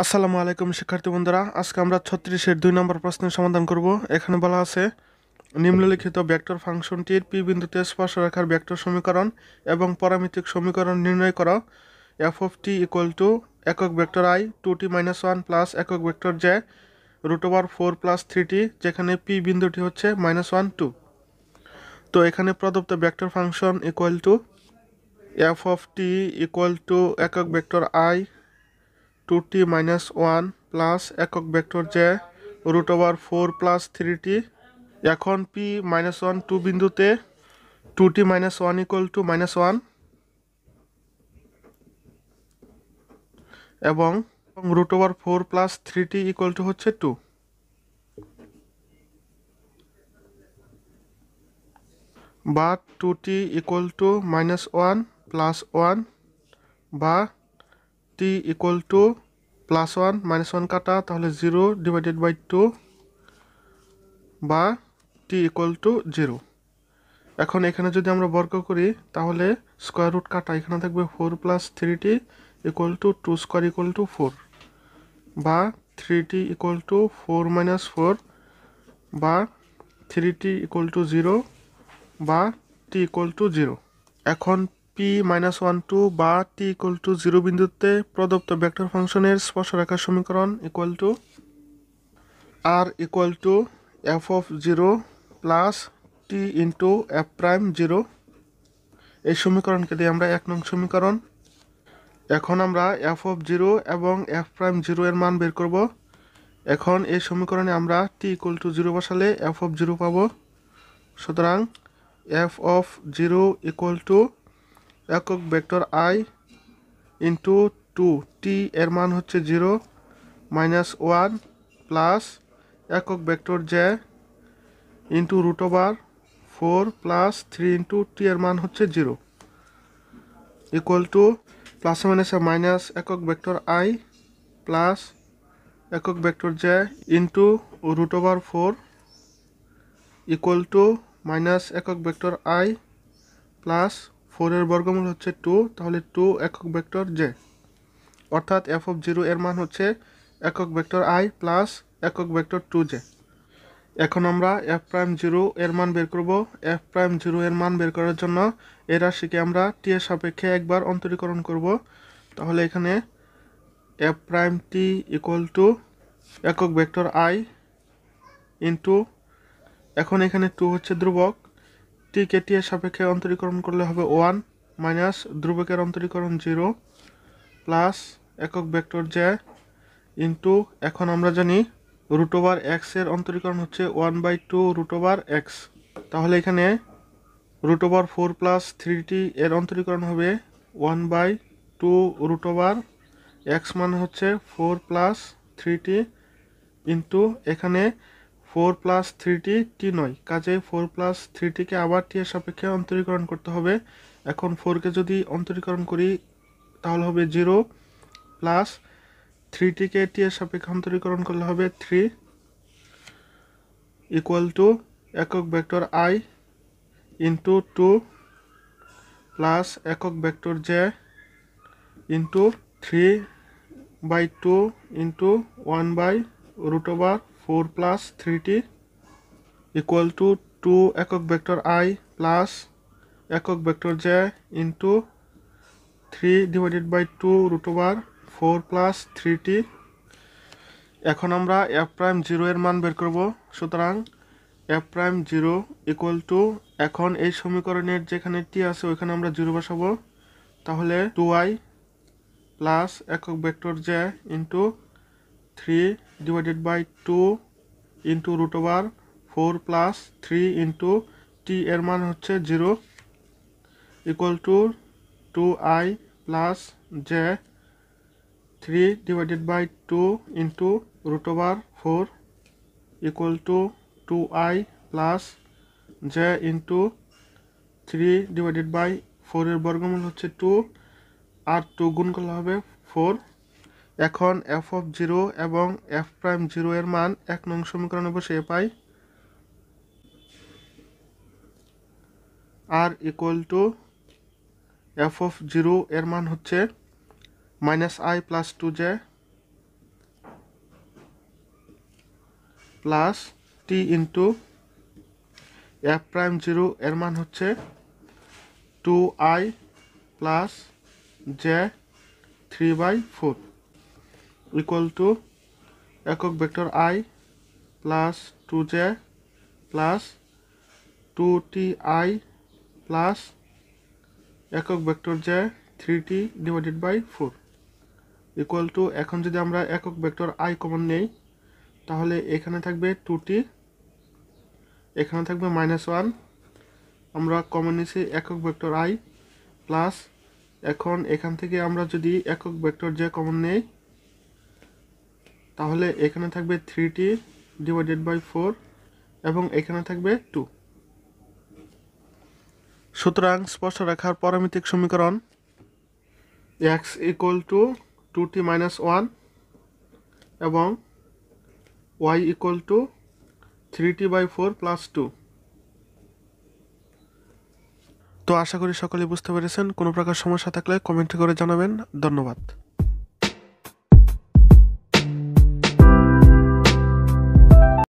আসসালামু আলাইকুম শিক্ষার্থী বন্ধুরা, আজকে আমরা 36 এর ২ নম্বর প্রশ্নের সমাধান করব। এখানে বলা আছে নিম্নলিখিত ভেক্টর ফাংশনটির পি বিন্দুতে স্পর্শ রেখার ভেক্টর সমীকরণ এবং প্যারামিট্রিক সমীকরণ নির্ণয় করো। f(t) = একক ভেক্টর i 2t-1 + একক ভেক্টর j √4 + 3t, যেখানে p বিন্দুটি হচ্ছে -1, 2। তো এখানে প্রদত্ত ভেক্টর ফাংশন = f(t) = একক ভেক্টর i 2t-1 প্লাস একক ভেক্টর j √4 প্লাস 3t। এখন p-1, 2 বিন্দুতে 2t-1 = -1 এবং √4 প্লাস 3t হচ্ছে 2। বা 2t = -1 প্লাস 1 বা t = +1 - 1 কাটা, তাহলে 0/2 বা t = 0। এখন এখানে যদি আমরা বর্গ করি তাহলে স্কয়ার রুট কাটা, এখানে থাকবে 4 + 3t = 2² = 4 বা 3t = 4 - 4 বা 3t = 0 বা t = 0। এখন p-1, 2 বা t = 0 বিন্দুতে প্রদত্ত ভেক্টর ফাংশনের স্পর্শরেখার সমীকরণ = r = f(0) + t * f'0। এই সমীকরণকে দিয়ে আমরা 1 নং সমীকরণ। এখন আমরা f(0) এবং f'0 এর মান বের করব। এখন এই সমীকরণে আমরা t = 0 বসালে f(0) পাবো। সুতরাং f(0) = একক ভেক্টর i ইন্টু 2, t এর মান হচ্ছে 0 - 1 প্লাস একক vector j into √4 plus 3 into t এর মান হচ্ছে 0 = ± একক ভেক্টর i প্লাস একক ভেক্টর j ইন্টু √4 = একক ভেক্টর i প্লাস 4 এর বর্গমূল হচ্ছে 2, তাহলে 2 একক ভেক্টর j। অর্থাৎ f(0) এর মান হচ্ছে একক ভেক্টর i প্লাস একক ভেক্টর 2j। এখন আমরা f'0 এর মান বের করব। f'0 এর মান বের করার জন্য এই রাশিকে আমরা t এর সাপেক্ষে একবার অন্তরীকরণ করব। তাহলে এখানে f't = একক ভেক্টর i ইন্টু, এখন এখানে 2 হচ্ছে ধ্রুবক, টিকে t এর সাপেক্ষে অন্তরীকরণ করলে হবে 1 - ধ্রুবকের অন্তরীকরণ 0 প্লাস একক ভেক্টর j ইন্টু, এখন আমরা জানি √x এর অন্তরীকরণ হচ্ছে 1/2√x, তাহলে এখানে √4 + 3t এর অন্তরীকরণ হবে 1/2√x, মানে হচ্ছে 4 + 3t ইন্টু, এখানে 4 প্লাস 3t t নয়, কাজে 4 প্লাস 3tকে আবার t এর সাপেক্ষে অন্তরীকরণ করতে হবে। এখন 4কে যদি অন্তরীকরণ করি তাহলে হবে 0 প্লাস 3tকে t এর সাপেক্ষে অন্তরীকরণ করলে হবে 3 = একক ভেক্টর i ইন্টু 2 প্লাস একক vector j into 3/2 into 1/4 plus 3t = 2 একক ভেক্টর i প্লাস একক vector j into 3/2√4 plus 3t। এখন আমরা f'0 এর মান বের করব। সুতরাং f'0 = এখন এই সমীকরণের যেখানে t আছে ওইখানে আমরা 0 বসাবো, তাহলে 2i প্লাস একক vector j into 3/2 into √4 plus 3 into t এর মান হচ্ছে 0 = 2i plus j 3/2 into √4 = 2i plus j into 3/4 এর বর্গমূল হচ্ছে 2 আর 2 গুণ করলে হবে 4। এখন f(0) এবং f'0 এর মান 1 নং সমীকরণে বসিয়ে পাই। r = f(0) এর মান হচ্ছে -i + 2j plus t into f prime 0 এর মান হচ্ছে 2i plus j 3/4 equal to একক vector i plus 2j plus 2ti plus একক vector j 3t divided by 4 equal to এখন যদি আমরা একক ভেক্টর i কমন নেই তাহলে এখানে থাকবে 2t এখানে থাকবে -1 আমরা কমন নিছি একক ভেক্টর i প্লাস এখন এখান থেকে আমরা যদি একক ভেক্টর j কমন নেই তাহলে এখানে থাকবে 3t divided by 4 এবং এখানে থাকবে 2 সুতরাং স্পষ্ট রেখার পারামিতিক সমীকরণ x equal to 2t -1 এবং y equal to 3t/4 plus 2 তো আশা করি সকলে বুঝতে পেরেছেন কোনো প্রকার সমস্যা থাকলে কমেন্ট করে জানাবেন ধন্যবাদ